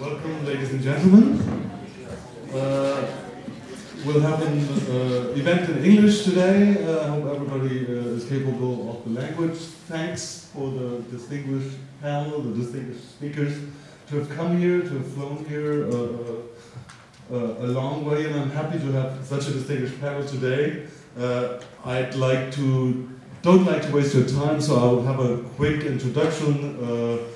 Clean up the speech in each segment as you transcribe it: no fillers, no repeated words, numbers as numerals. Welcome, ladies and gentlemen. We'll have an event in English today. I hope everybody is capable of the language. Thanks for the distinguished panel, the distinguished speakers, to have come here, to have flown here a long way, and I'm happy to have such a distinguished panel today. Don't like to waste your time, so I'll have a quick introduction.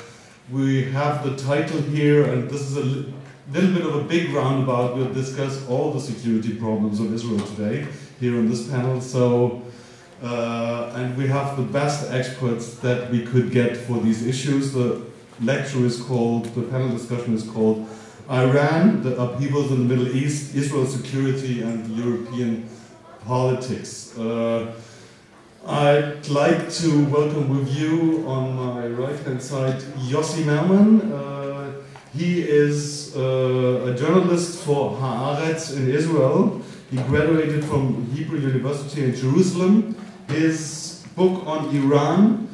We have the title here, and this is a little bit of a big roundabout. We'll discuss all the security problems of Israel today here on this panel. So, and we have the best experts that we could get for these issues. The lecture is called, the panel discussion is called, Iran, the upheavals in the Middle East, Israel security and European politics. I'd like to welcome with you on my right-hand side Yossi Melman. He is a journalist for Haaretz in Israel. He graduated from Hebrew University in Jerusalem. His book on Iran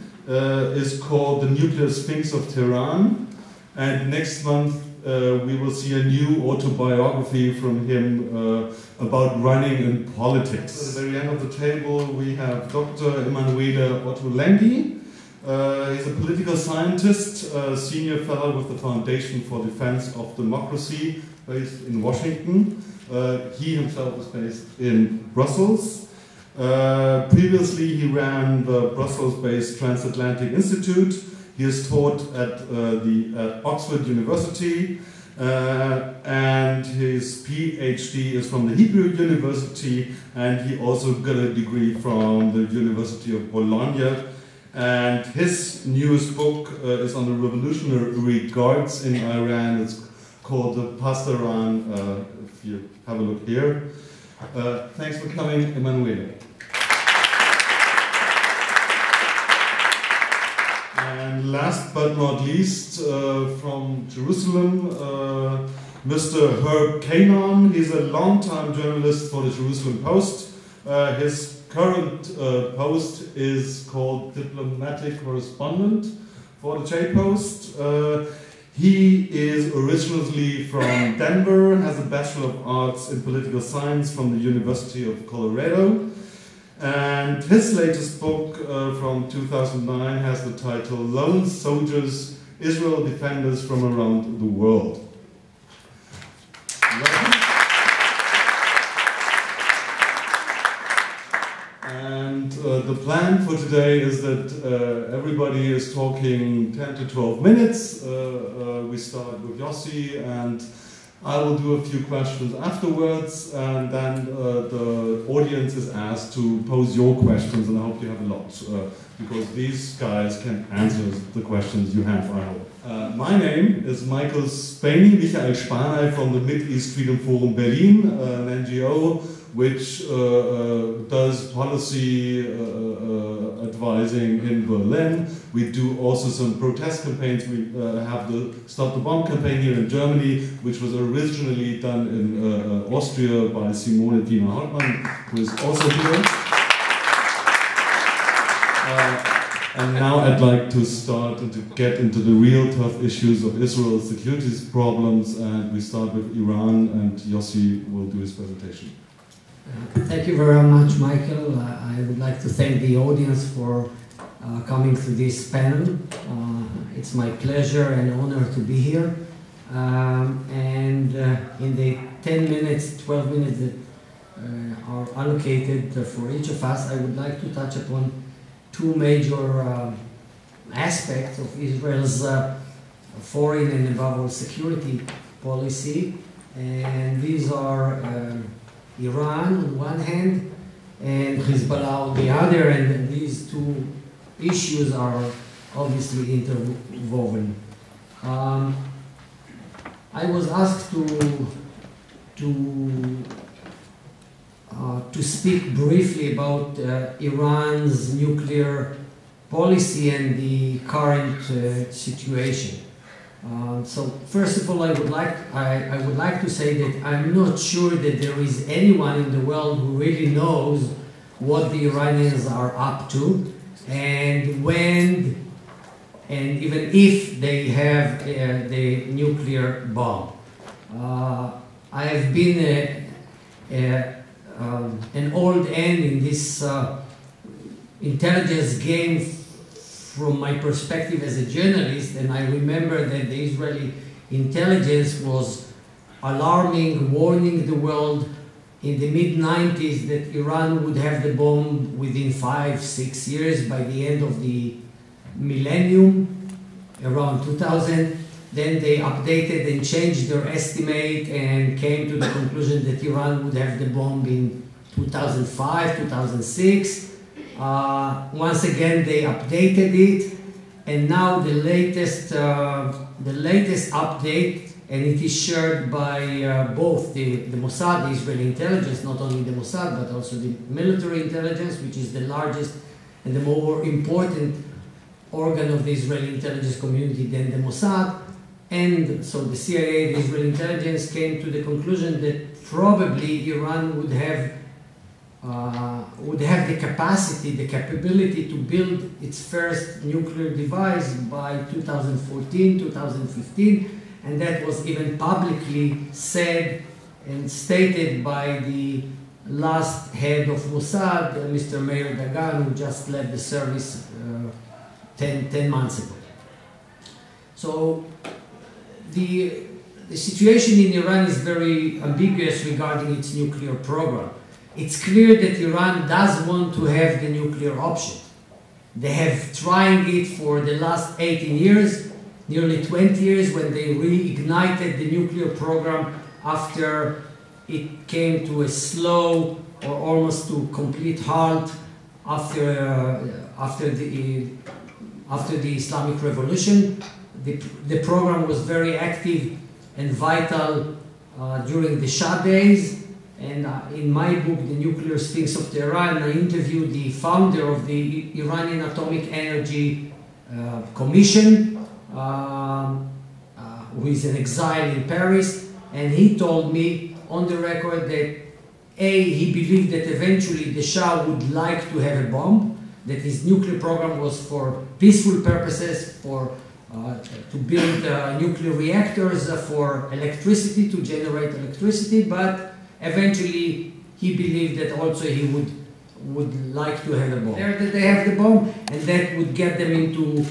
is called The Nuclear Sphinx of Tehran. And next month we will see a new autobiography from him about running in politics. At the very end of the table we have Dr. Emanuele Ottolenghi. He's a political scientist, a senior fellow with the Foundation for Defense of Democracy, based in Washington. He himself is based in Brussels. Previously he ran the Brussels-based Transatlantic Institute. He has taught at Oxford University. And his PhD is from the Hebrew University, and he also got a degree from the University of Bologna. And his newest book is on the revolutionary guards in Iran. It's called the Pasdaran. If you have a look here. Thanks for coming, Emanuele. And last but not least, from Jerusalem, Mr. Herb Keinon. He's a long-time journalist for the Jerusalem Post. His current post is called Diplomatic Correspondent for the J Post. He is originally from Denver, has a Bachelor of Arts in Political Science from the University of Colorado. And his latest book from 2009 has the title Lone Soldiers, Israel Defenders from Around the World. And the plan for today is that everybody is talking 10 to 12 minutes. We start with Yossi, and I will do a few questions afterwards, and then the audience is asked to pose your questions, and I hope you have a lot, because these guys can answer the questions you have, I hope. My name is Michael Spaney, Michael Spaney, from the Mid-East Freedom Forum Berlin, an NGO which does policy advising in Berlin. We do also some protest campaigns. We have the Stop the Bomb campaign here in Germany, which was originally done in Austria by Simone Dina Hartmann, who is also here. And now I'd like to start to get into the real tough issues of Israel's security problems, and we start with Iran, and Yossi will do his presentation. Thank you very much, Michael. I would like to thank the audience for coming to this panel. It's my pleasure and honor to be here. In the 10 minutes, 12 minutes that are allocated for each of us, I would like to touch upon two major aspects of Israel's foreign and above all security policy. And these are Iran on one hand and Hezbollah on the other, and these two issues are obviously interwoven. I was asked to speak briefly about Iran's nuclear policy and the current situation. So first of all, I would like to say that I'm not sure that there is anyone in the world who really knows what the Iranians are up to and when and even if they have the nuclear bomb. I have been an old hand in this intelligence game from my perspective as a journalist, and I remember that the Israeli intelligence was alarming, warning the world in the mid-90s that Iran would have the bomb within 5-6 years by the end of the millennium, around 2000. Then they updated and changed their estimate and came to the conclusion that Iran would have the bomb in 2005, 2006. Once again, they updated it, and now the latest update, and it is shared by both the Mossad, the Israeli intelligence, not only the Mossad, but also the military intelligence, which is the largest and the more important organ of the Israeli intelligence community than the Mossad. And so the CIA, the Israeli intelligence, came to the conclusion that probably Iran would have the capacity, the capability to build its first nuclear device by 2014, 2015, and that was even publicly said and stated by the last head of Mossad, Mr. Meir Dagan, who just left the service 10 months ago. So the situation in Iran is very ambiguous regarding its nuclear program. It's clear that Iran does want to have the nuclear option. They have trying it for the last 18 years, nearly 20 years, when they reignited the nuclear program after it came to a slow or almost to complete halt after the Islamic Revolution. The program was very active and vital during the Shah days. And in my book, The Nuclear Sphinx of Tehran, I interviewed the founder of the Iranian Atomic Energy Commission, who is an exile in Paris. And he told me on the record that he believed that eventually the Shah would like to have a bomb, that his nuclear program was for peaceful purposes, for to build nuclear reactors for electricity, to generate electricity, but eventually he believed that also he would like to have a bomb. They have the bomb, and that would get them into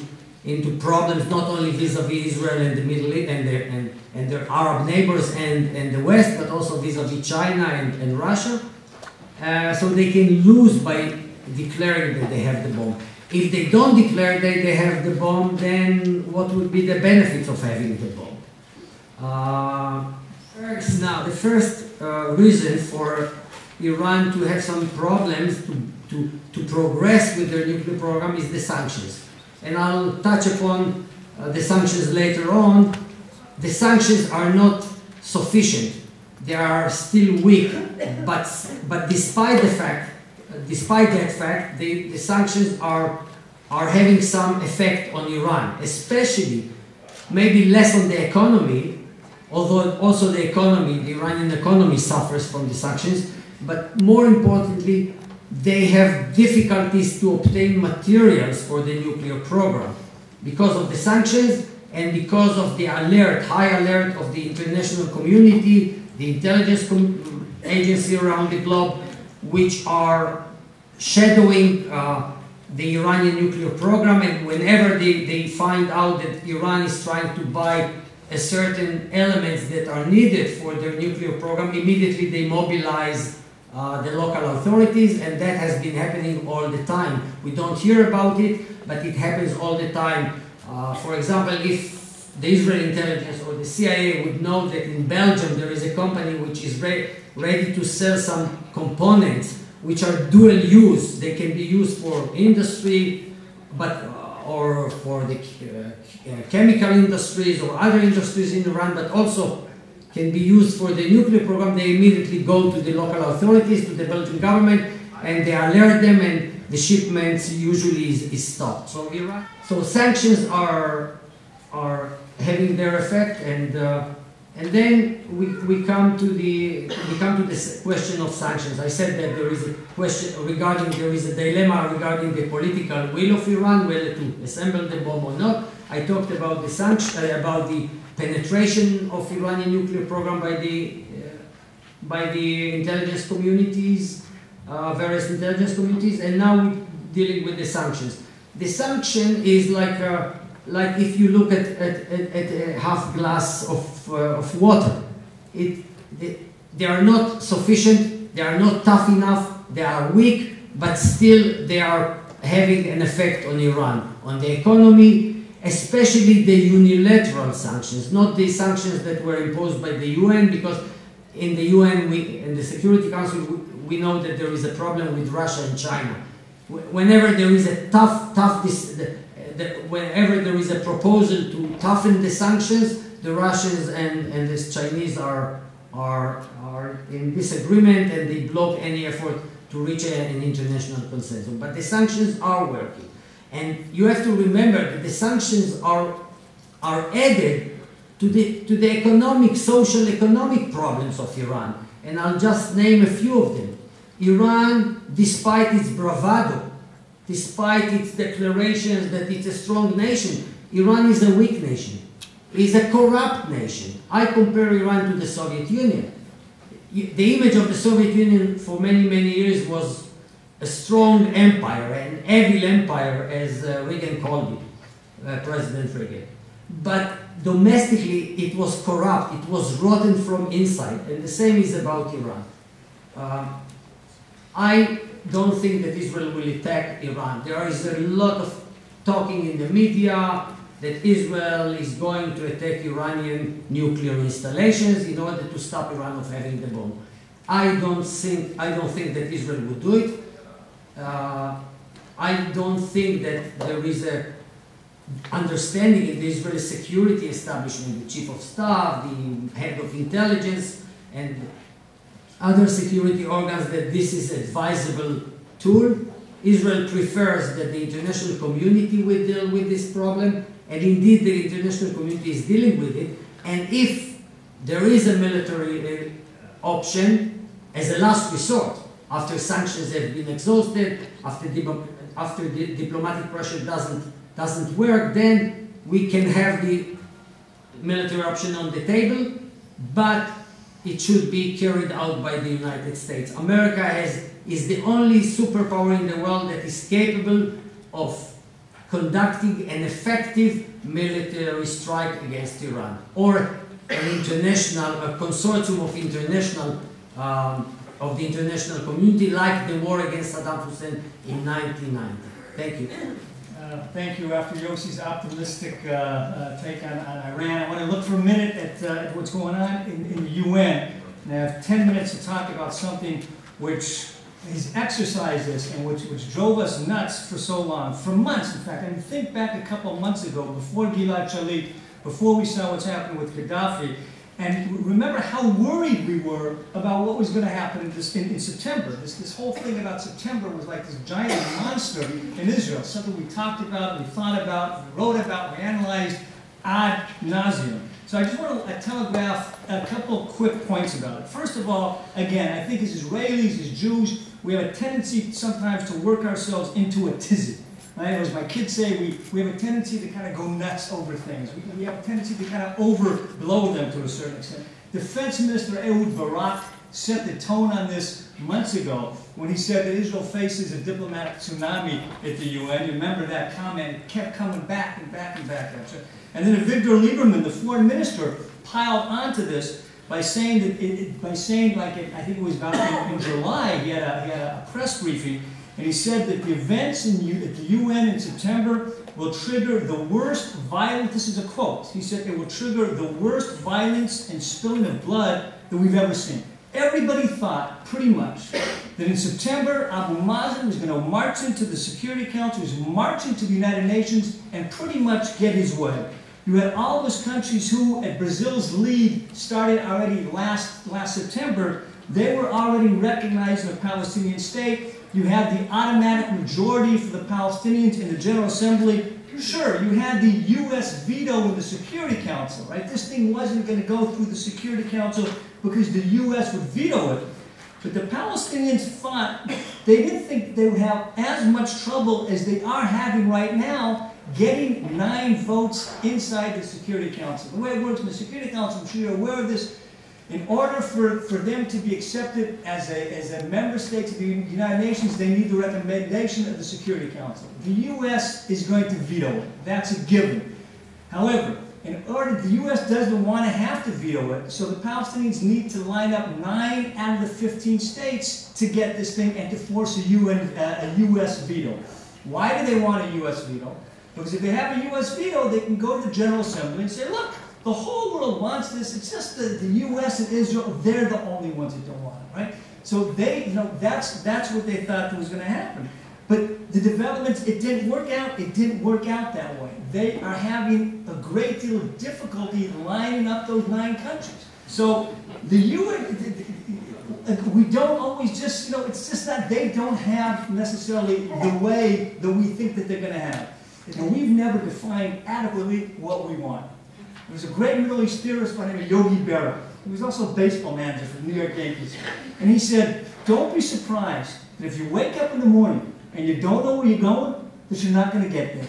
problems not only vis-a-vis Israel and the Middle East and their Arab neighbors and the West, but also vis-a-vis China and Russia. So they can lose by declaring that they have the bomb. If they don't declare that they have the bomb, then what would be the benefits of having the bomb? Now, the first reason for Iran to have some problems to progress with their nuclear program is the sanctions. And I'll touch upon the sanctions later on. The sanctions are not sufficient. They are still weak, but despite that fact, the sanctions are having some effect on Iran, especially maybe less on the economy, although also the economy, the Iranian economy suffers from the sanctions, but more importantly, they have difficulties to obtain materials for the nuclear program because of the sanctions and because of the alert, high alert of the international community, the intelligence agency around the globe, which are shadowing the Iranian nuclear program, and whenever they find out that Iran is trying to buy a certain elements that are needed for their nuclear program, immediately they mobilize the local authorities, and that has been happening all the time. We don't hear about it, but it happens all the time. For example, if the Israeli intelligence or the CIA would know that in Belgium there is a company which is ready to sell some components which are dual use. They can be used for industry, but or for the chemical industries or other industries in Iran, but also can be used for the nuclear program. They immediately go to the local authorities, to the Belgian government, and they alert them, and the shipments usually is stopped. So Iran, so sanctions are having their effect, and And then we come to the question of sanctions. I said that there is a question regarding, there is a dilemma regarding the political will of Iran, whether to assemble the bomb or not. I talked about the sanction, about the penetration of Iranian nuclear program by the intelligence communities, various intelligence communities, and now we're dealing with the sanctions. The sanction is like if you look at a half glass of water, they are not sufficient, they are not tough enough, they are weak, but still they are having an effect on Iran, on the economy, especially the unilateral sanctions, not the sanctions that were imposed by the UN, because in the UN, in the Security Council, we know that there is a problem with Russia and China. Whenever there is a whenever there is a proposal to toughen the sanctions, the Russians and the Chinese are in disagreement, and they block any effort to reach an international consensus. But the sanctions are working, and you have to remember that the sanctions are added to the economic, social, economic problems of Iran. And I'll just name a few of them. Iran, despite its bravado, despite its declarations that it's a strong nation, Iran is a weak nation, is a corrupt nation. I compare Iran to the Soviet Union. The image of the Soviet Union for many, many years was a strong empire, an evil empire, as Reagan called it, President Reagan. But domestically, it was corrupt, it was rotten from inside, and the same is about Iran. I don't think that Israel will attack Iran. There is a lot of talking in the media that Israel is going to attack Iranian nuclear installations in order to stop Iran from having the bomb. I don't think that Israel would do it. I don't think that there is a understanding in the Israeli security establishment, the chief of staff, the head of intelligence, and other security organs, that this is an advisable tool. Israel prefers that the international community will deal with this problem, and indeed the international community is dealing with it. And if there is a military option, as a last resort, after sanctions have been exhausted, after the diplomatic pressure doesn't work, then we can have the military option on the table, but it should be carried out by the United States. America is the only superpower in the world that is capable of conducting an effective military strike against Iran, or an international, a consortium of international, of the international community, like the war against Saddam Hussein in 1990. Thank you. Thank you. After Yossi's optimistic take on Iran, I want to look for a minute at what's going on in the UN. And I have 10 minutes to talk about something which has exercised this and which drove us nuts for so long, for months, in fact. I mean, think back a couple of months ago, before Gilad Shalit, before we saw what's happened with Gaddafi, and remember how worried we were about what was going to happen in September. This whole thing about September was like this giant monster in Israel, something we talked about, we thought about, we wrote about, we analyzed ad nauseum. So I just want to telegraph a couple quick points about it. First of all, again, I think as Israelis, as Jews, we have a tendency sometimes to work ourselves into a tizzy. Right? As my kids say, we have a tendency to kind of go nuts over things. We have a tendency to kind of overblow them to a certain extent. Defense Minister Ehud Barak set the tone on this months ago when he said that Israel faces a diplomatic tsunami at the UN. You remember that comment. It kept coming back and back and back. And then Victor Lieberman, the foreign minister, piled onto this by saying, I think it was about in July, he had a press briefing. And he said that the events at the UN in September will trigger the worst violence, this is a quote, he said it will trigger the worst violence and spilling of blood that we've ever seen. Everybody thought, pretty much, that in September Abu Mazen was going to march into the Security Council, was marching to the United Nations, and pretty much get his way. You had all those countries who, at Brazil's lead, started already last September, they were already recognizing the Palestinian state. You had the automatic majority for the Palestinians in the General Assembly Sure, you had the U.S. veto in the Security Council, right? This thing wasn't going to go through the Security Council because the U.S. would veto it. But the Palestinians fought. They didn't think they would have as much trouble as they are having right now getting 9 votes inside the Security Council. The way it works in the Security Council, I'm sure you're aware of this, in order for them to be accepted as a member state to the United Nations, they need the recommendation of the Security Council. The U.S. is going to veto it. That's a given. However, the U.S. doesn't want to have to veto it, so the Palestinians need to line up 9 out of the 15 states to get this thing and to force a U.S. veto. Why do they want a U.S. veto? Because if they have a U.S. veto, they can go to the General Assembly and say, look, the whole world wants this, it's just the U.S. and Israel, they're the only ones that don't want it, right? So they, that's what they thought was going to happen. But the developments, it didn't work out that way. They are having a great deal of difficulty lining up those 9 countries. So the UN, we don't always just, it's just that they don't have necessarily the way that we think that they're going to have. And we've never defined adequately what we want. There was a great Middle East theorist by the name of Yogi Berra. He was also a baseball manager for the New York Yankees. And he said, don't be surprised that if you wake up in the morning and you don't know where you're going, that you're not going to get there.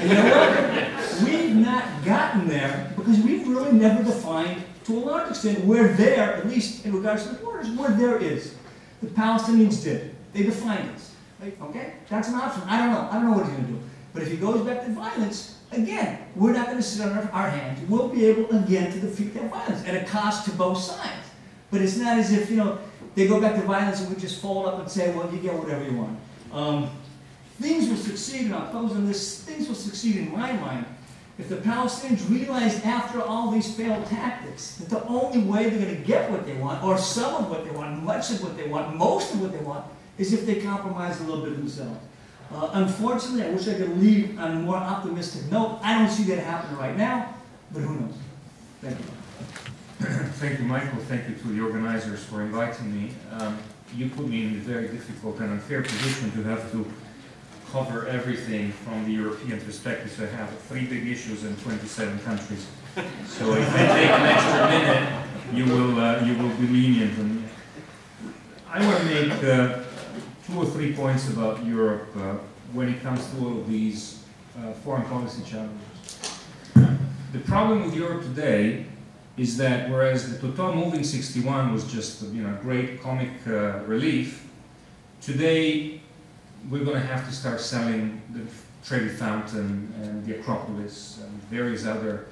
And you know what? We've not gotten there because we've really never defined, to a large extent, where there, at least in regards to the borders, where there is. The Palestinians did. They defined us. Right? Okay? That's an option. I don't know. I don't know what he's going to do. But if he goes back to violence, again, we're not going to sit on our hands. We'll be able, again, to defeat that violence at a cost to both sides. But it's not as if, they go back to violence and we just fold up and say, well, you get whatever you want. Things will succeed, and I'll close on this, things will succeed in my mind if the Palestinians realize after all these failed tactics that the only way they're going to get what they want, or some of what they want, much of what they want, most of what they want, is if they compromise a little bit themselves. Unfortunately, I wish I could leave on a more optimistic note. I don't see that happening right now, but who knows? Thank you. Thank you, Michael. Thank you to the organizers for inviting me. You put me in a very difficult and unfair position to have to cover everything from the European perspective. So I have 3 big issues in 27 countries. So if I take an extra minute, you will be lenient. And I want to make 2 or 3 points about Europe when it comes to all of these foreign policy challenges. The problem with Europe today is that whereas the Toton moving 61 was just great comic relief, today we're going to have to start selling the Trevi Fountain and the Acropolis and various other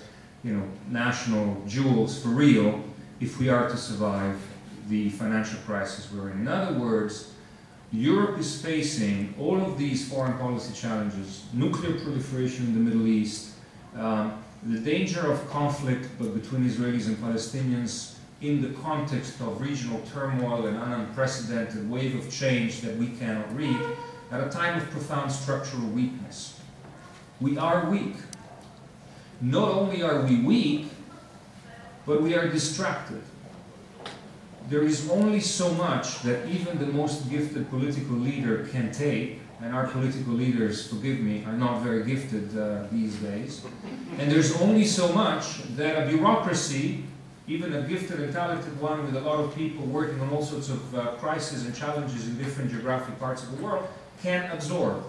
national jewels for real if we are to survive the financial crisis we're in. In other words, Europe is facing all of these foreign policy challenges, nuclear proliferation in the Middle East, the danger of conflict between Israelis and Palestinians in the context of regional turmoil and an unprecedented wave of change that we cannot read, at a time of profound structural weakness. We are weak. Not only are we weak, but we are distracted. There is only so much that even the most gifted political leader can take, and our political leaders, forgive me, are not very gifted these days. And there's only so much that a bureaucracy, even a gifted and talented one with a lot of people working on all sorts of crises and challenges in different geographic parts of the world, can absorb.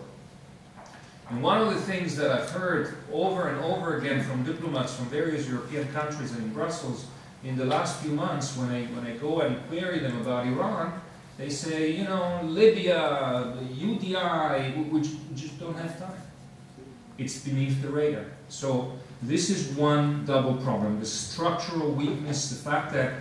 And one of the things that I've heard over and over again from diplomats from various European countries and in Brussels in the last few months, when I go and query them about Iran, they say, Libya, UDI, we just don't have time. It's beneath the radar. So this is one double problem, the structural weakness, the fact that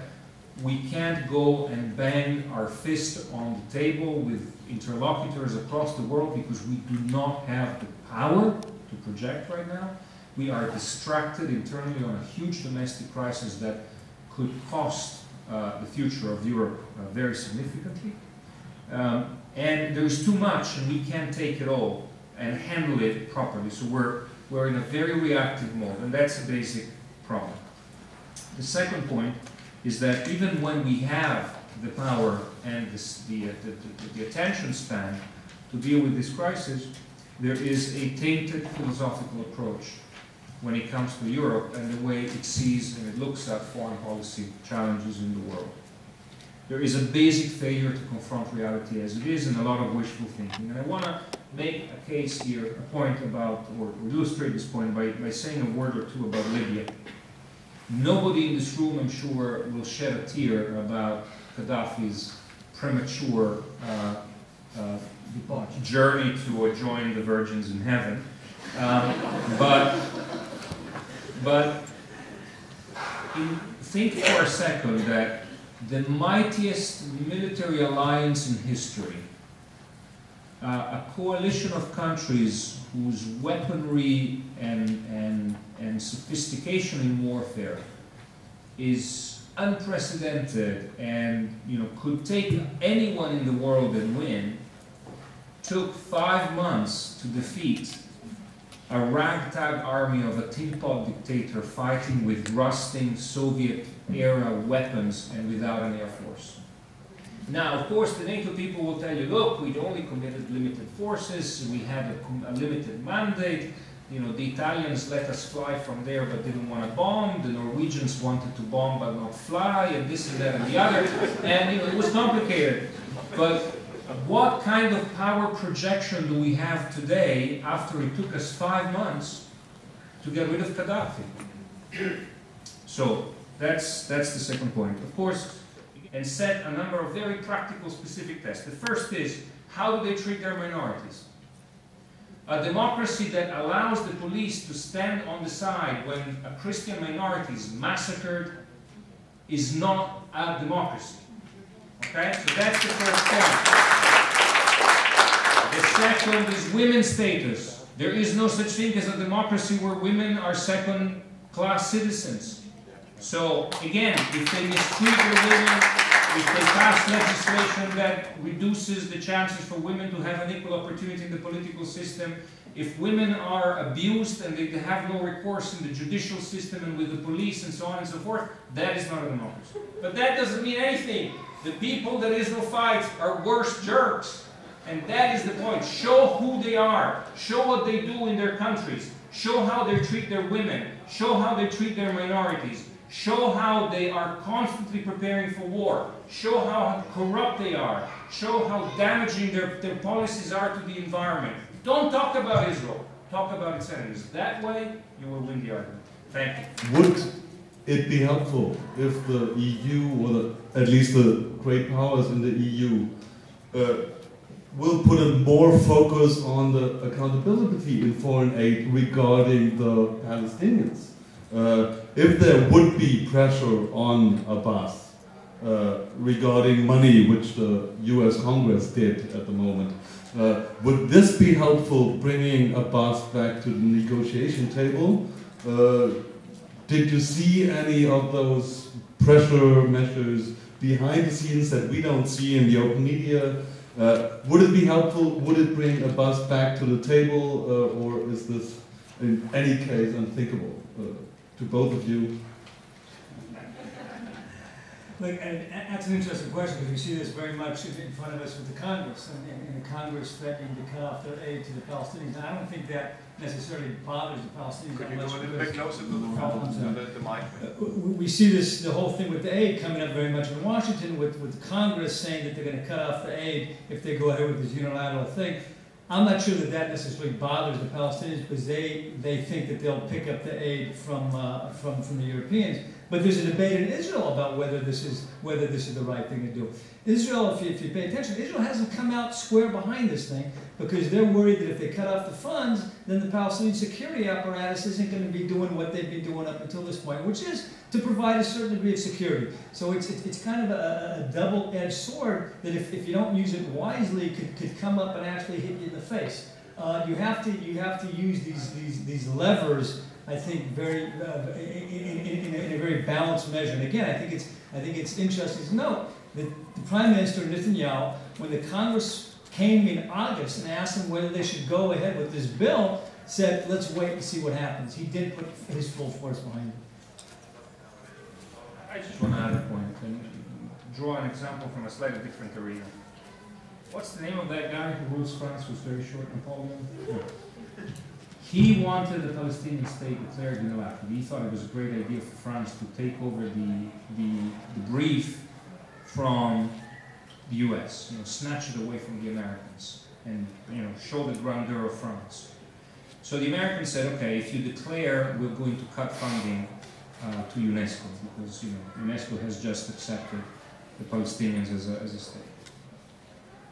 we can't go and bang our fist on the table with interlocutors across the world because we do not have the power to project right now. We are distracted internally on a huge domestic crisis that could cost the future of Europe very significantly. And there's too much, and we can't take it all and handle it properly. So we're in a very reactive mode, and that's a basic problem. The second point is that even when we have the power and the attention span to deal with this crisis, there is a tainted philosophical approach when it comes to Europe and the way it sees and it looks at foreign policy challenges in the world. There is a basic failure to confront reality as it is and a lot of wishful thinking. And I want to make a case here, a point about, or illustrate this point by saying a word or two about Libya. Nobody in this room, I'm sure, will shed a tear about Gaddafi's premature journey to join the virgins in heaven. But think for a second that the mightiest military alliance in history, a coalition of countries whose weaponry and sophistication in warfare is unprecedented and, you know, could take anyone in the world and win, took 5 months to defeat a ragtag army of a tin-pot dictator fighting with rusting Soviet-era weapons and without an air force. Now, of course, the NATO people will tell you, look, we'd only committed limited forces, we had a limited mandate, you know, the Italians let us fly from there but didn't want to bomb, the Norwegians wanted to bomb but not fly, and this and that and the other, and, you know, it was complicated. But what kind of power projection do we have today after it took us 5 months to get rid of Gaddafi? So that's the second point. Of course, and set a number of very practical specific tests. The first is, how do they treat their minorities? A democracy that allows the police to stand on the side when a Christian minority is massacred is not a democracy. Okay, so that's the first point. The second is women's status. There is no such thing as a democracy where women are second-class citizens. So, again, if they mistreat their women, if they pass legislation that reduces the chances for women to have an equal opportunity in the political system, if women are abused and they have no recourse in the judicial system and with the police and so on and so forth, that is not a democracy. But that doesn't mean anything. The people that Israel fights are worse jerks. And that is the point. Show who they are. Show what they do in their countries. Show how they treat their women. Show how they treat their minorities. Show how they are constantly preparing for war. Show how corrupt they are. Show how damaging their policies are to the environment. Don't talk about Israel. Talk about its enemies. That way, you will win the argument. Thank you. Would it be helpful if the EU, or at least the great powers in the EU, will put a more focus on the accountability in foreign aid regarding the Palestinians? If there would be pressure on Abbas regarding money, which the US Congress did at the moment, would this be helpful, bringing Abbas back to the negotiation table? Did you see any of those pressure measures behind the scenes that we don't see in the open media? Would it be helpful? Would it bring Abbas back to the table? Or is this, in any case, unthinkable? To both of you. Look, and that's an interesting question, because we see this very much in front of us with the Congress, and the Congress threatening to cut off their aid to the Palestinians. And I don't think that necessarily bothers the Palestinians. Could you go a little bit closer to the problems and the mic? We see this, the whole thing with the aid coming up very much in Washington, with Congress saying that they're going to cut off the aid if they go ahead with this unilateral thing. I'm not sure that that necessarily bothers the Palestinians, because they think that they'll pick up the aid from the Europeans. But there's a debate in Israel about whether this is the right thing to do. Israel, if you pay attention, Israel hasn't come out square behind this thing, because they're worried that if they cut off the funds, then the Palestinian security apparatus isn't going to be doing what they've been doing up until this point, which is to provide a certain degree of security. So it's kind of a double-edged sword that if you don't use it wisely, could come up and actually hit you in the face. You have to use these levers, I think, very in a very balanced measure. And again, I think it's interesting to note that the Prime Minister Netanyahu, when the Congress came in August and asked him whether they should go ahead with this bill, said, "Let's wait and see what happens." He did put his full force behind it. I just want to add a point and draw an example from a slightly different arena. What's the name of that guy who rules France was very short, Napoleon? No. He wanted the Palestinian state declared in the left. He thought it was a great idea for France to take over the brief from the US, you know, snatch it away from the Americans and, you know, show the grandeur of France. So the Americans said, okay, if you declare, we're going to cut funding to UNESCO, because, you know, UNESCO has just accepted the Palestinians as a state.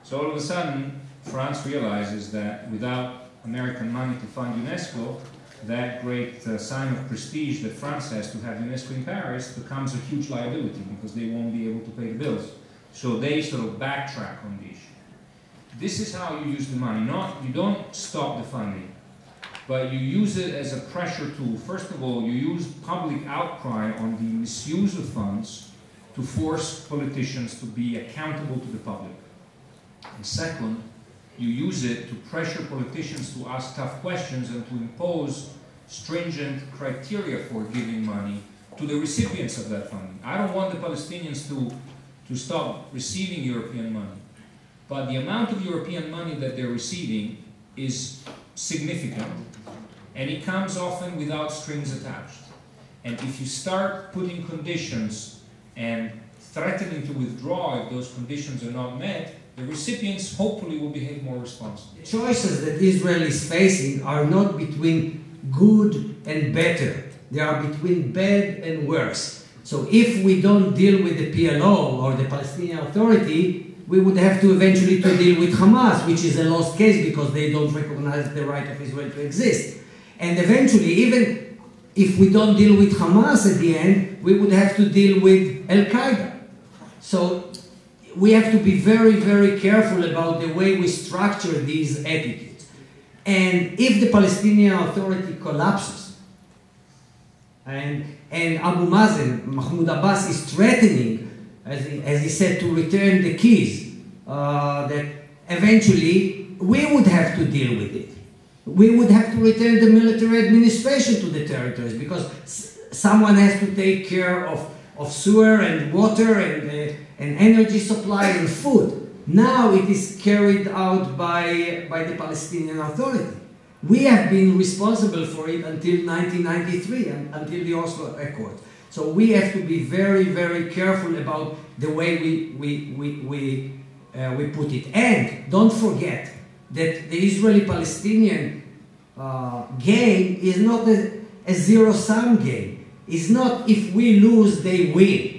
So all of a sudden, France realizes that without American money to fund UNESCO, that great sign of prestige that France has to have UNESCO in Paris becomes a huge liability because they won't be able to pay the bills. So they sort of backtrack on the issue. This is how you use the money. Not, you don't stop the funding, but you use it as a pressure tool. First of all, you use public outcry on the misuse of funds to force politicians to be accountable to the public. And second, you use it to pressure politicians to ask tough questions and to impose stringent criteria for giving money to the recipients of that funding. I don't want the Palestinians to stop receiving European money, but the amount of European money that they're receiving is significant, and it comes often without strings attached. And if you start putting conditions and threatening to withdraw if those conditions are not met, the recipients hopefully will behave more responsibly. The choices that Israel is facing are not between good and better. They are between bad and worse. So if we don't deal with the PLO or the Palestinian Authority, we would have to eventually to deal with Hamas, which is a lost case because they don't recognize the right of Israel to exist. And eventually, even if we don't deal with Hamas at the end, we would have to deal with Al-Qaeda. So we have to be very, very careful about the way we structure these attitudes. And if the Palestinian Authority collapses, and Abu Mazen, Mahmoud Abbas, is threatening, as he said, to return the keys, that eventually we would have to deal with it. We would have to return the military administration to the territories, because someone has to take care of sewer and water and energy supply and food. Now it is carried out by the Palestinian Authority. We have been responsible for it until 1993, until the Oslo Accord. So we have to be very, very careful about the way we put it. And don't forget that the Israeli-Palestinian game is not a zero-sum game. It's not if we lose, they win.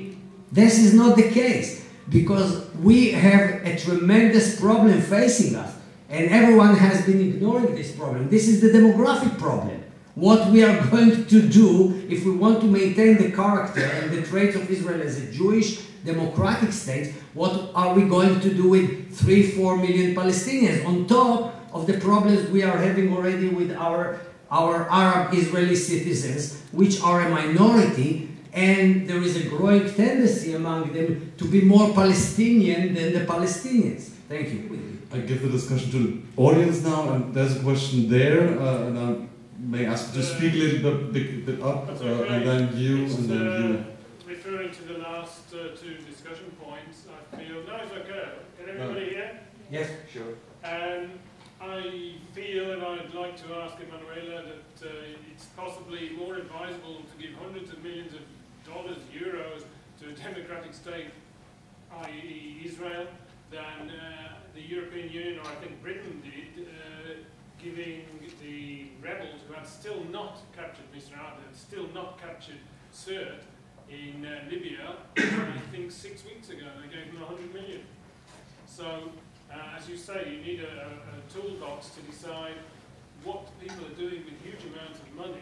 This is not the case, because we have a tremendous problem facing us, and everyone has been ignoring this problem. This is the demographic problem. What we are going to do if we want to maintain the character and the traits of Israel as a Jewish democratic state, what are we going to do with 3–4 million Palestinians on top of the problems we are having already with our Arab Israeli citizens, which are a minority? And there is a growing tendency among them to be more Palestinian than the Palestinians. Thank you. I give the discussion to the audience now, and there's a question there, and I may ask you to speak a little bit up, and then you, and then you. Referring to the last two discussion points, I feel, no, it's okay. Can everybody hear? Yes, sure. I feel, and I'd like to ask Emanuele, that it's possibly more advisable to give hundreds of millions of dollars, euros, to a democratic state, i.e. Israel, than the European Union, or I think Britain did, giving the rebels who had still not captured Misrata, had still not captured Sirte in Libya, I think 6 weeks ago, they gave them 100 million. So, as you say, you need a toolbox to decide what people are doing with huge amounts of money.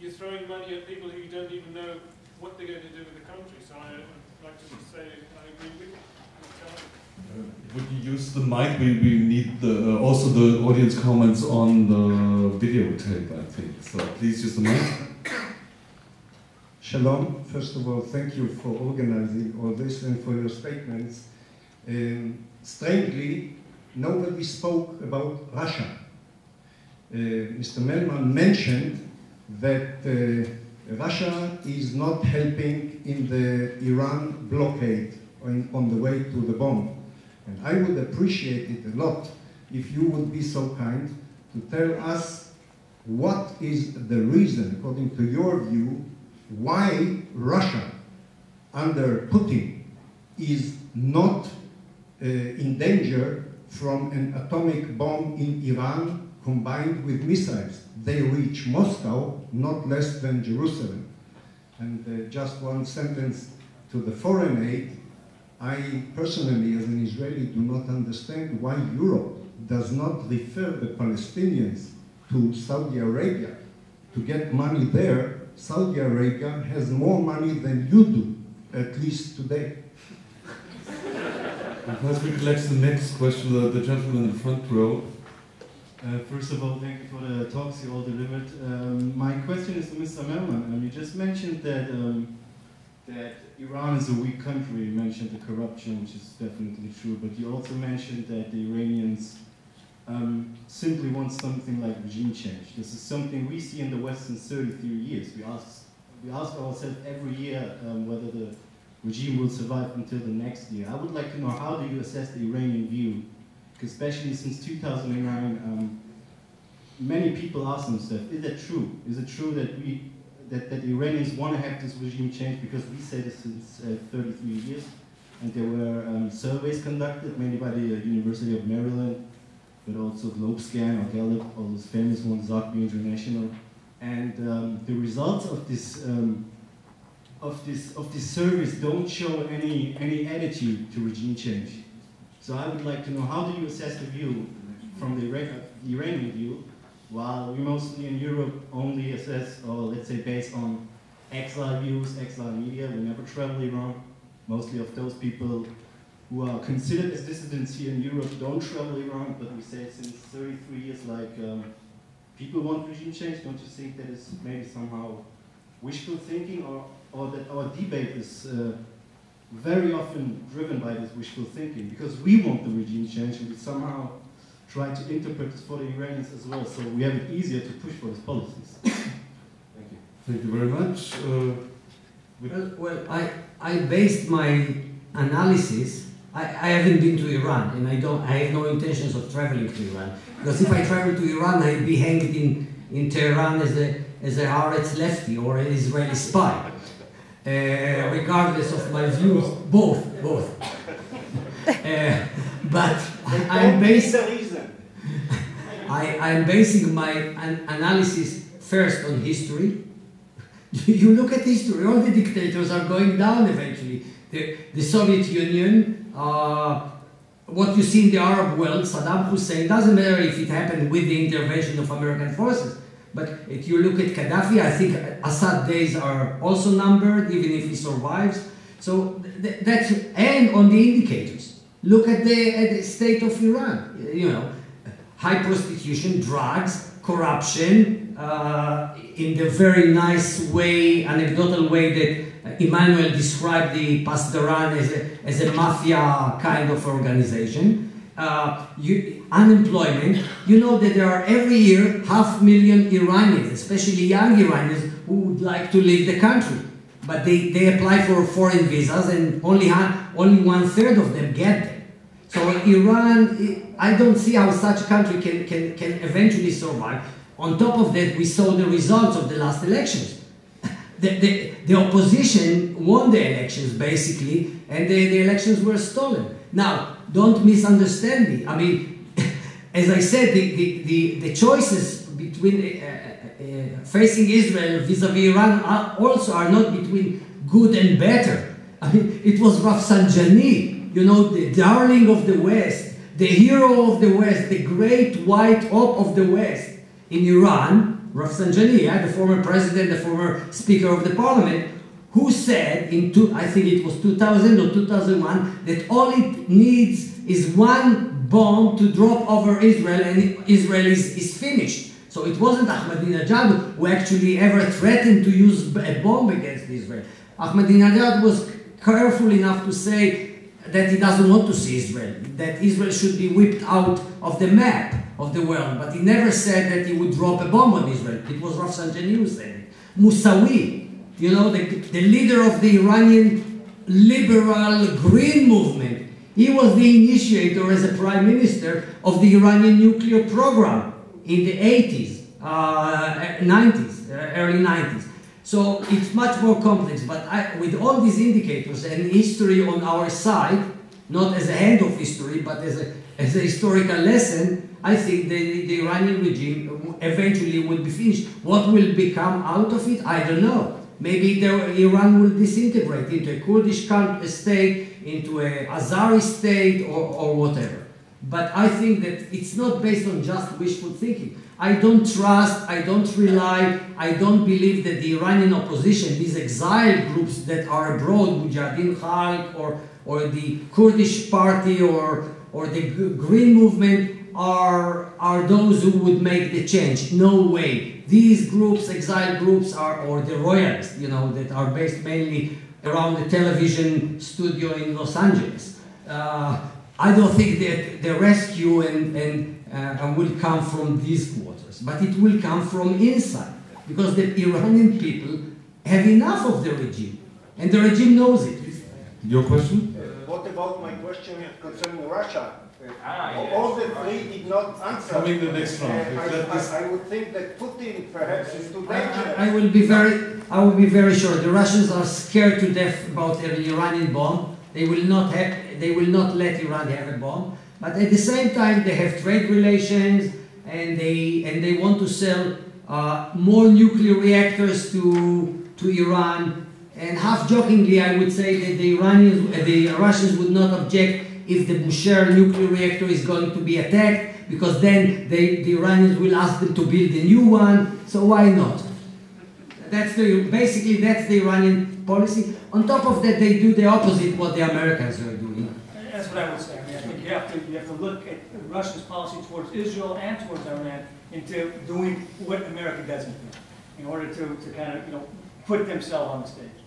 You're throwing money at people who don't even know what they're going to do with the country. So I'd like to say I agree with you. Would you use the mic? We need the, also the audience comments on the videotape, I think. So please use the mic. Shalom. First of all, thank you for organizing all this and for your statements. Strangely, nobody spoke about Russia. Mr. Melman mentioned that Russia is not helping in the Iran blockade on the way to the bomb. And I would appreciate it a lot if you would be so kind to tell us what is the reason, according to your view, why Russia under Putin is not in danger from an atomic bomb in Iran combined with missiles. They reach Moscow, not less than Jerusalem. And just one sentence to the foreign aid. I personally, as an Israeli, do not understand why Europe does not refer the Palestinians to Saudi Arabia to get money there. Saudi Arabia has more money than you do, at least today. Perhaps we collect the next question, the gentleman in the front row. First of all, thank you for the talks you all delivered. My question is to Mr. Melman. You just mentioned that that Iran is a weak country. You mentioned the corruption, which is definitely true, but you also mentioned that the Iranians simply want something like regime change. This is something we see in the Western 33 years. We ask ourselves every year whether the regime will survive until the next year. I would like to know, how do you assess the Iranian view? Especially since 2009, many people ask themselves, is that true? Is it true that that the Iranians want to have this regime change? Because we say this since 33 years, and there were surveys conducted, mainly by the University of Maryland, but also GlobeScan or Gallup, all those famous ones, Zogby International. And the results of this surveys don't show any attitude to regime change. So I would like to know, how do you assess the view from the Iranian view, while we mostly in Europe only assess, or let's say based on exile views, exile media, we never travel Iran. Mostly of those people who are considered as dissidents here in Europe don't travel Iran, but we say since 33 years, like, people want regime change. Don't you think that is maybe somehow wishful thinking, or that our debate is very often driven by this wishful thinking, because we want the regime change and we somehow try to interpret this for the Iranians as well, so we have it easier to push for these policies. Thank you. Thank you very much. Well, I based my analysis. I haven't been to Iran, and I have no intentions of traveling to Iran, because if I travel to Iran, I'd be hanged in Tehran as a Haaretz lefty or an Israeli spy. Regardless of my views, both. But I'm basing my analysis first on history. You look at history, all the dictators are going down eventually. The Soviet Union, what you see in the Arab world, Saddam Hussein, doesn't matter if it happened with the intervention of American forces. But if you look at Gaddafi, I think Assad days are also numbered, even if he survives. So that's, and on the indicators, look at the state of Iran. You know, high prostitution, drugs, corruption, in the very nice way, anecdotal way that Emanuele described the Pasdaran as a mafia kind of organization. Unemployment, you know that there are every year 500,000 Iranians, especially young Iranians, who would like to leave the country. But they apply for foreign visas, and only one-third of them get them. So Iran, I don't see how such a country can eventually survive. On top of that, we saw the results of the last elections. The opposition won the elections, basically, and the elections were stolen. Now, don't misunderstand me. I mean, as I said, the choices between facing Israel vis-à-vis Iran are not between good and better. I mean, it was Rafsanjani, you know, the darling of the West, the hero of the West, the great white hope of the West in Iran, Rafsanjani, the former president, the former speaker of the parliament, who said in, I think it was 2000 or 2001, that all it needs is one bomb to drop over Israel and Israel is finished. So it wasn't Ahmadinejad who actually ever threatened to use a bomb against Israel. Ahmadinejad was careful enough to say that he doesn't want to see Israel, that Israel should be whipped out of the map of the world, but he never said that he would drop a bomb on Israel. It was Rafsanjani who said it. Mousavi, you know, the leader of the Iranian liberal green movement, He was the initiator as a prime minister of the Iranian nuclear program in the 90s, early 90s. So it's much more complex, but with all these indicators and history on our side, not as a hand of history, but as a historical lesson, I think the Iranian regime eventually will be finished. What will become out of it? I don't know. Maybe Iran will disintegrate into a Kurdish state, into an Azari state, or whatever. But I think that it's not based on just wishful thinking. I don't trust, I don't rely, I don't believe that the Iranian opposition, these exiled groups that are abroad, Mujahideen Khalq or the Kurdish party or the Green Movement, are those who would make the change. No way. These groups, exiled groups, or the royalists, you know, that are based mainly around the television studio in Los Angeles. I don't think that the rescue and will come from these quarters, but it will come from inside, because the Iranian people have enough of the regime, and the regime knows it. Your question? What about my question concerning Russia? Yes. All the three did not answer. Coming the next round. I would think that Putin perhaps is too dangerous. I will be very sure. The Russians are scared to death about an Iranian bomb. They will not let Iran have a bomb. But at the same time, they have trade relations, and they want to sell more nuclear reactors to Iran. And half jokingly, I would say that the Russians would not object if the Bushehr nuclear reactor is going to be attacked, because then the Iranians will ask them to build a new one. So why not? Basically that's the Iranian policy. On top of that, they do the opposite what the Americans are doing. That's what I would say. You have to look at Russia's policy towards Israel and towards Iran into doing what America doesn't do in order to kind of, you know, put themselves on the stage.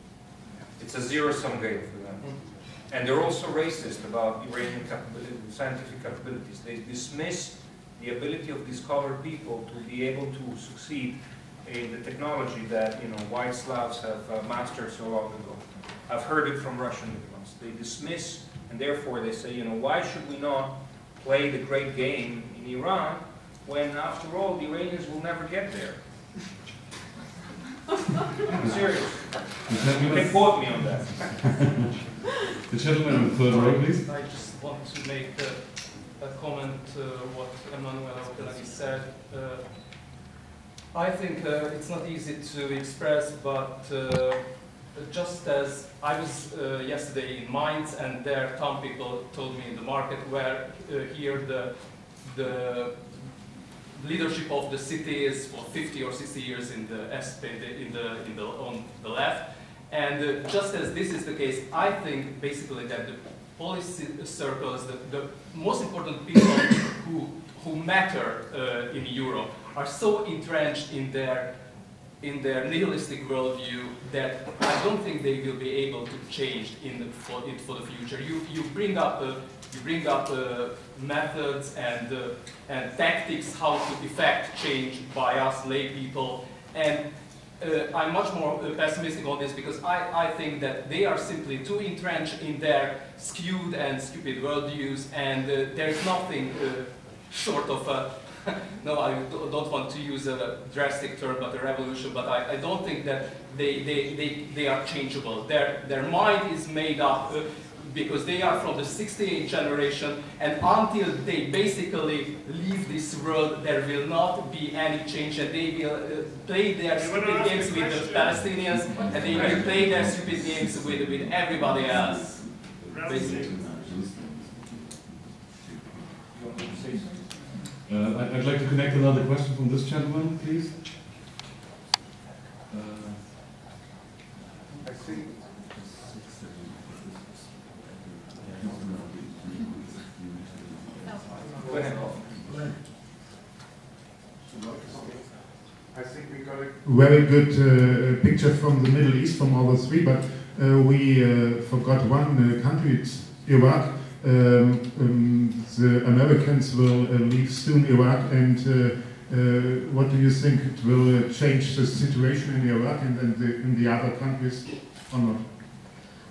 It's a zero-sum game for them. And they're also racist about Iranian scientific capabilities. They dismiss the ability of these colored people to be able to succeed in the technology that, you know, white Slavs have mastered so long ago. I've heard it from Russian diplomats. They dismiss, and therefore they say, you know, why should we not play the great game in Iran when, after all, the Iranians will never get there? I'm serious. You can quote me on that. The gentleman in the third row, please. I just want to make a comment to what Emanuele Ottolenghi said. I think it's not easy to express, but just as I was yesterday in Mainz, and there some people told me in the market where here the leadership of the city is for 50 or 60 years in the SPD, on the left, and just as this is the case, I think basically that the policy circles, the most important people who matter in Europe, are so entrenched in their nihilistic worldview that I don't think they will be able to change for the future. You bring up methods and tactics how to effect change by us lay people, and I'm much more pessimistic on this, because I think that they are simply too entrenched in their skewed and stupid worldviews, and there's nothing short of a no, I don't want to use a drastic term, but a revolution, but I don't think that they are changeable. Their mind is made up because they are from the 68th generation, and until they basically leave this world, there will not be any change, and they will play their stupid games with the Palestinians, and they will play their stupid games with everybody else. Basically. I'd like to connect another question from this gentleman, please. I think. Go ahead. I think we got a very good picture from the Middle East, from all the three, but we forgot one country, it's Iraq. The Americans will leave soon Iraq, and what do you think, it will change the situation in Iraq and in the other countries or not?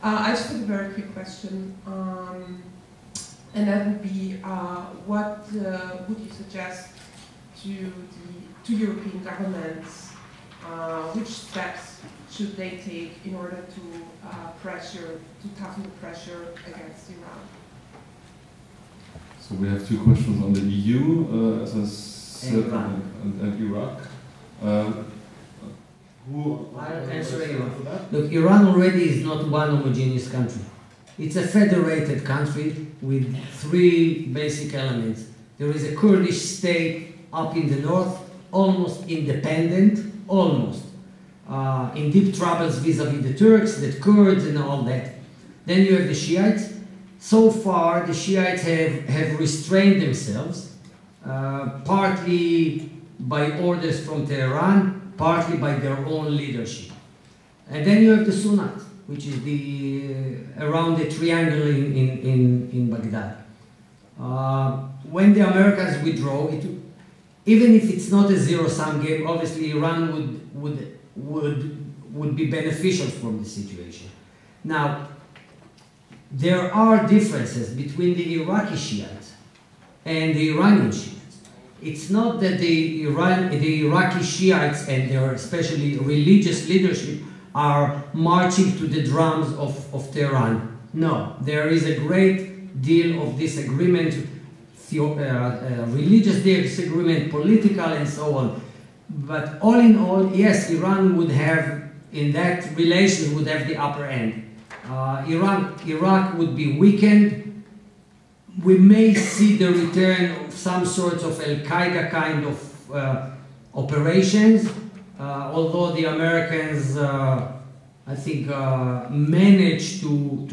I just have a very quick question. And that would be what would you suggest to European governments? Which steps should they take in order to toughen the pressure against Iran? So we have two questions on the EU, as I said, and Iraq. I'll answer Iran. Look, Iran already is not one homogeneous country. It's a federated country with three basic elements. There is a Kurdish state up in the north, almost independent, almost, in deep troubles vis-a-vis the Turks, the Kurds and all that. Then you have the Shiites. So far, the Shiites have restrained themselves, partly by orders from Tehran, partly by their own leadership. And then you have the Sunnat, which is around the triangle in Baghdad. When the Americans withdraw, even if it's not a zero-sum game, obviously Iran would be beneficial from the situation. Now, there are differences between the Iraqi Shiites and the Iranian Shiites. It's not that the Iraqi Shiites and their especially religious leadership are marching to the drums of Tehran. No, there is a great deal of disagreement, religious disagreement, political and so on. But all in all, yes, Iran would have, in that relation, would have the upper end. Iraq would be weakened. We may see the return of some sorts of al-Qaeda kind of operations, although the Americans, I think, managed to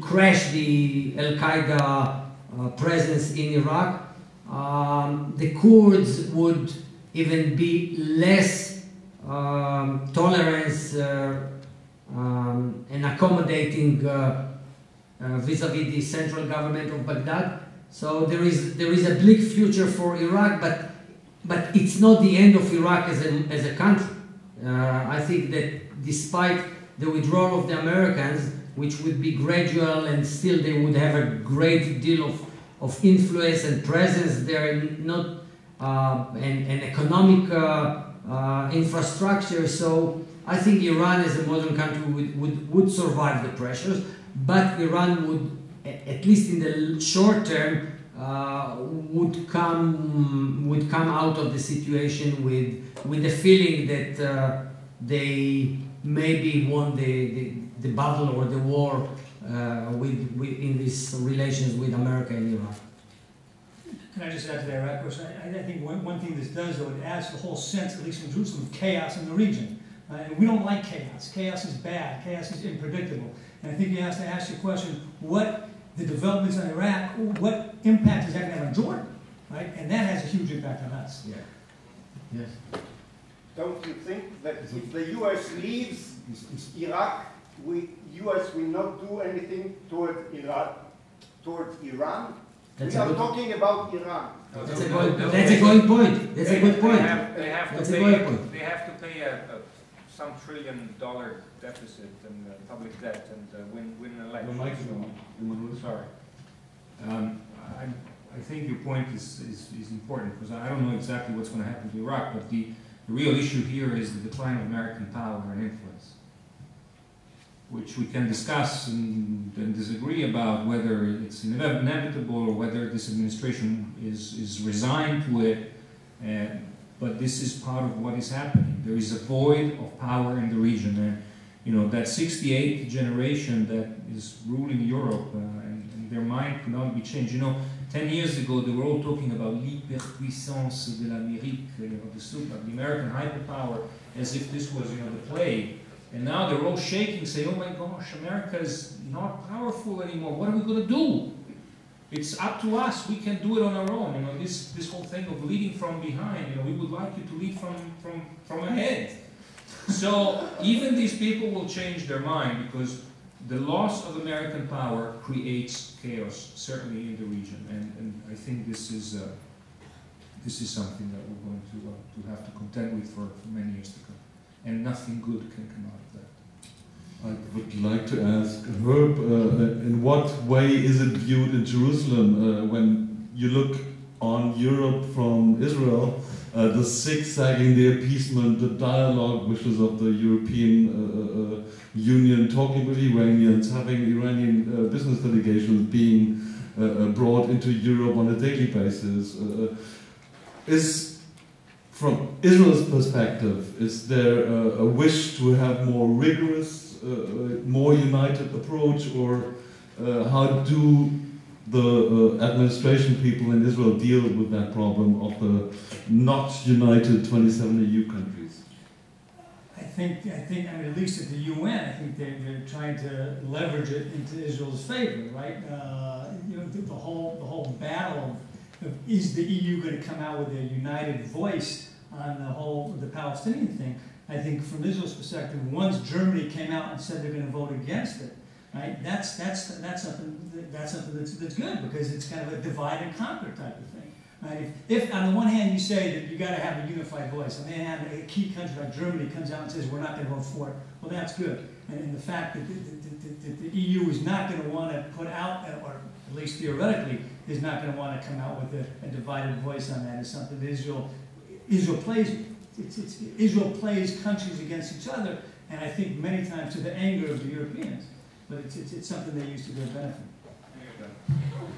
crash the al-Qaeda presence in Iraq. The Kurds would even be less tolerance and accommodating vis-a-vis the central government of Baghdad. So there is a bleak future for Iraq, but it's not the end of Iraq as a country. I think that despite the withdrawal of the Americans, which would be gradual, and still they would have a great deal of influence and presence there, not an economic infrastructure. So I think Iran as a modern country would survive the pressures, but Iran would, at least in the short term, would come out of the situation with the feeling that they maybe won the battle or the war in these relations with America and Iran. Can I just add to that, Iraq question? I think one thing this does, though, it adds the whole sense, at least in Jerusalem, of chaos in the region. And we don't like chaos. Chaos is bad. Chaos is unpredictable. And I think you have to ask the question, the developments in Iraq, what impact is that going to have on Jordan, right? And that has a huge impact on us. Yeah. Yes. Don't you think that if the U.S. leaves Iraq, U.S. will not do anything toward Iraq, toward Iran? That's we are talking about Iran. No, that's a good point. That's a good point. They have to pay some $1 trillion deficit and public debt and win an election. Well, sorry. I think your point is important, because I don't know exactly what's going to happen to Iraq, but the real issue here is the decline of American power and influence, which we can discuss and disagree about whether it's inevitable or whether this administration is resigned to it, but this is part of what is happening. There is a void of power in the region, and you know that 68th generation that is ruling Europe, and their mind cannot be changed. You know, 10 years ago they were all talking about l'hyperpuissance de l'Amérique, you know, the American hyperpower, as if this was, you know, the plague. And now they're all shaking, saying, oh my gosh, America is not powerful anymore. What are we going to do? It's up to us. We can do it on our own. You know, this whole thing of leading from behind, you know, we would like you to lead from ahead. So even these people will change their mind, because the loss of American power creates chaos, certainly in the region. And I think this is something that we're going to have to contend with for many years to come. And nothing good can come out of that. I would like to ask Herb, in what way is it viewed in Jerusalem when you look on Europe from Israel, the zigzagging, the appeasement, the dialogue wishes of the European Union, talking with Iranians, having Iranian business delegations being brought into Europe on a daily basis. From Israel's perspective, is there a wish to have more rigorous, more united approach, or how do the administration people in Israel deal with that problem of the not united 27 EU countries? I mean, at least at the UN, I think they're trying to leverage it into Israel's favor, right? You know, the whole battle of is the EU going to come out with a united voice on the Palestinian thing? I think from Israel's perspective, once Germany came out and said they're going to vote against it, right? That's something that's good, because it's kind of a divide and conquer type of thing, right? If on the one hand you say that you got to have a unified voice, on the other hand a key country like Germany comes out and says we're not going to vote for it, well, that's good. And the fact that the EU is not going to want to put out, or at least theoretically is not going to want to come out with a divided voice on that, is something that Israel plays. Israel plays countries against each other, and I think many times to the anger of the Europeans. But it's something they used to their benefit.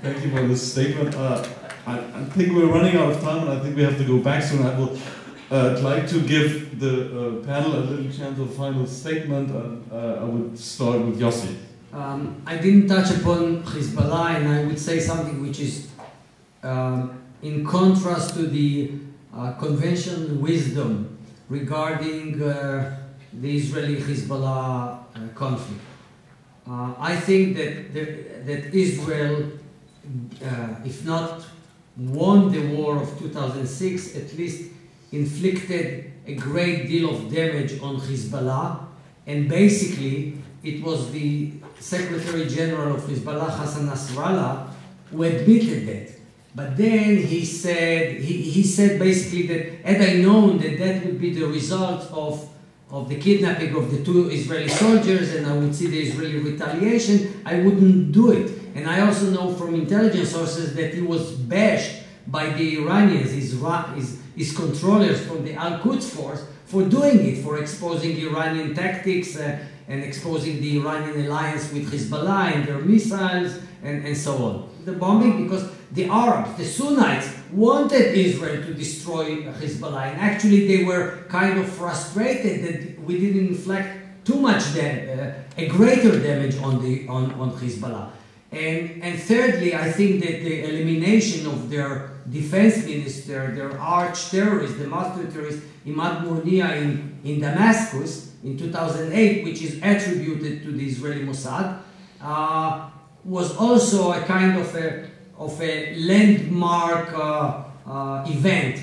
Thank you for this statement. I think we're running out of time, and I think we have to go back soon. I would like to give the panel a little chance of a final statement, and I would start with Yossi. I didn't touch upon Hezbollah, and I would say something which is in contrast to the conventional wisdom regarding the Israeli-Hezbollah conflict. I think that Israel, if not won the war of 2006, at least inflicted a great deal of damage on Hezbollah, and basically it was the Secretary General of Hezbollah, Hassan Nasrallah, who admitted that. But then he said, he said basically that had I known that that would be the result of the kidnapping of the two Israeli soldiers and I would see the Israeli retaliation, I wouldn't do it. And I also know from intelligence sources that he was bashed by the Iranians, his controllers from the Al-Quds force, for doing it, for exposing Iranian tactics and exposing the Iranian alliance with Hezbollah and their missiles and so on. The bombing, because the Arabs, the Sunnites, wanted Israel to destroy Hezbollah, and actually they were kind of frustrated that we didn't inflict too much a greater damage on Hezbollah. And thirdly, I think that the elimination of their defense minister, their arch terrorist, the master terrorist, Imad Mughniyeh in Damascus in 2008, which is attributed to the Israeli Mossad, was also a kind of a landmark event.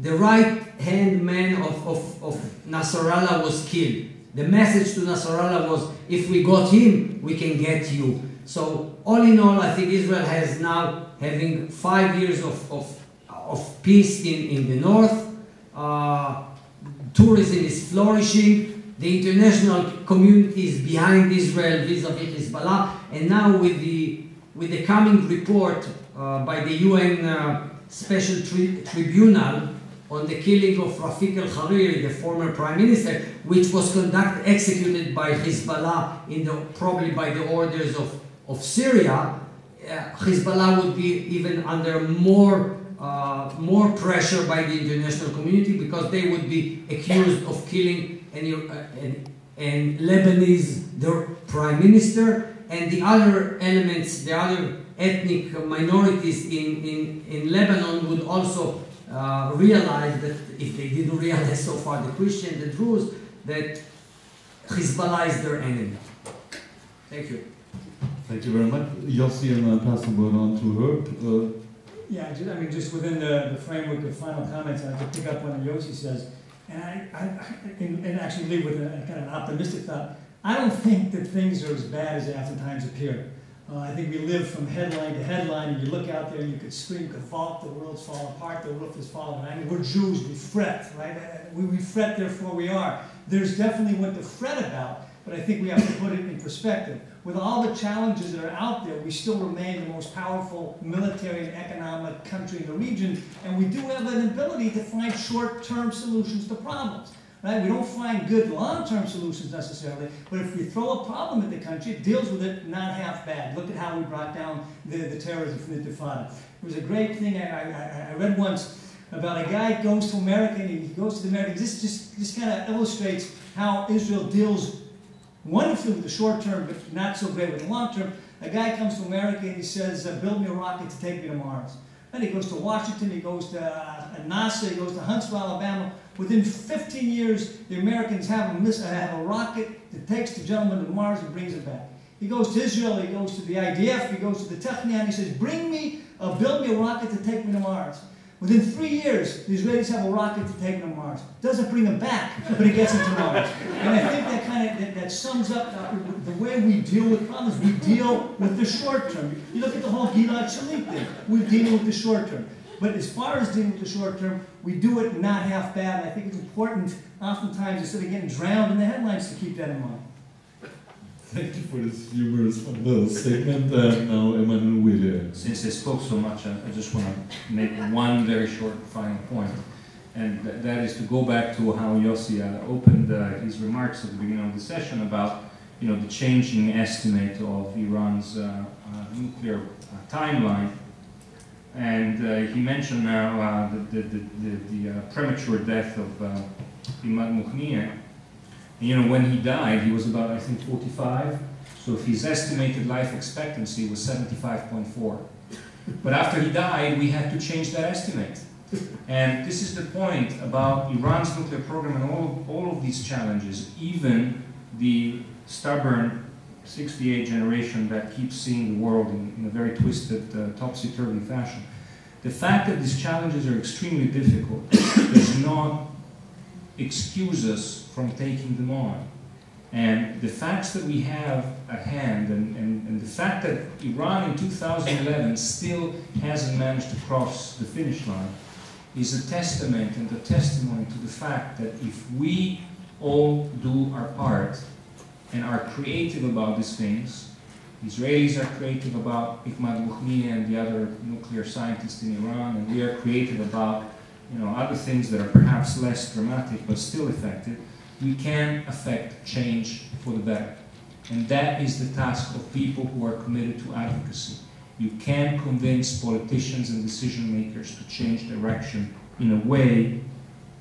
The right-hand man of Nasrallah was killed. The message to Nasrallah was, if we got him, we can get you. So all in all, I think Israel has now having 5 years of peace in the north. Tourism is flourishing. The international community is behind Israel vis-a-vis Hezbollah. And now with the coming report by the UN Special Tribunal on the killing of Rafik al-Hariri, the former prime minister, which was executed by Hezbollah, probably by the orders of Syria, Hezbollah would be even under more pressure by the international community, because they would be accused of killing an Lebanese, their prime minister, and the other elements, the other ethnic minorities in Lebanon would also realize that, if they didn't realize so far, the Christians, the Druze, that Hezbollah is their enemy. Thank you. Thank you very much. Yossi, and I'll pass the word on to Herb. Yeah, I mean, just within the framework of final comments, I have to pick up on what Yossi says, and I actually leave with a kind of optimistic thought. I don't think that things are as bad as they oftentimes appear. I think we live from headline to headline, and you look out there and you could scream, you could vault, the world's falling apart, the roof is falling. I mean, we're Jews, we fret, right? We fret, therefore we are. There's definitely what to fret about, But I think we have to put it in perspective. With all the challenges that are out there, we still remain the most powerful military and economic country in the region, and we do have an ability to find short-term solutions to problems. Right? We don't find good long-term solutions necessarily, but if we throw a problem at the country, it deals with it not half bad. Look at how we brought down the terrorism from the Intifada. It was a great thing I read once about a guy goes to America and he goes to the Americans. This just kind of illustrates how Israel deals wonderfully with the short term, but not so great with the long term. A guy comes to America and he says, build me a rocket to take me to Mars. Then he goes to Washington, he goes to NASA, he goes to Huntsville, Alabama. Within 15 years, the Americans have a rocket that takes the gentleman to Mars and brings it back. He goes to Israel, he goes to the IDF, he goes to the Technion, he says, build me a rocket to take me to Mars. Within 3 years, the Israelis have a rocket to take them to Mars. Doesn't bring them back, but it gets them to Mars. And I think that that sums up the way we deal with problems. We deal with the short term. You look at the whole Gilad Shalit thing. We deal with the short term. But as far as dealing with the short term, we do it not half bad. And I think it's important, oftentimes, instead of getting drowned in the headlines, to keep that in mind. Thank you for this humorous statement. Now, Emanuele Ottolenghi. Since I spoke so much, I just want to make one very short final point. And that is to go back to how Yossi opened his remarks at the beginning of the session about the changing estimate of Iran's nuclear timeline. And he mentioned now the premature death of Imad Mughniyeh. When he died, he was about, I think, 45. So if his estimated life expectancy was 75.4. But after he died, we had to change that estimate. And this is the point about Iran's nuclear program and all of these challenges, even the stubborn 68 generation that keeps seeing the world in a very twisted, topsy-turvy fashion. The fact that these challenges are extremely difficult does not excuse us from taking them on. And the facts that we have at hand, and the fact that Iran in 2011 still hasn't managed to cross the finish line, is a testament and a testimony to the fact that if we all do our part and are creative about these things, the Israelis are creative about Ahmad Mughniyeh and the other nuclear scientists in Iran, and we are creative about other things that are perhaps less dramatic but still effective, we can affect change for the better. And that is the task of people who are committed to advocacy. You can convince politicians and decision makers to change direction in a way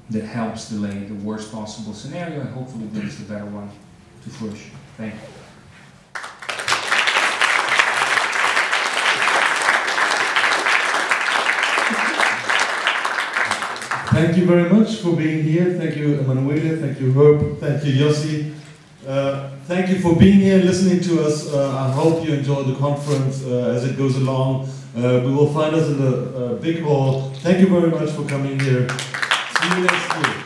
that helps delay the worst possible scenario and hopefully brings the better one to fruition. Thank you. Thank you very much for being here. Thank you, Emanuele. Thank you, Herb. Thank you, Yossi. Thank you for being here and listening to us. I hope you enjoy the conference as it goes along. We will find us in the big hall. Thank you very much for coming here. See you next week.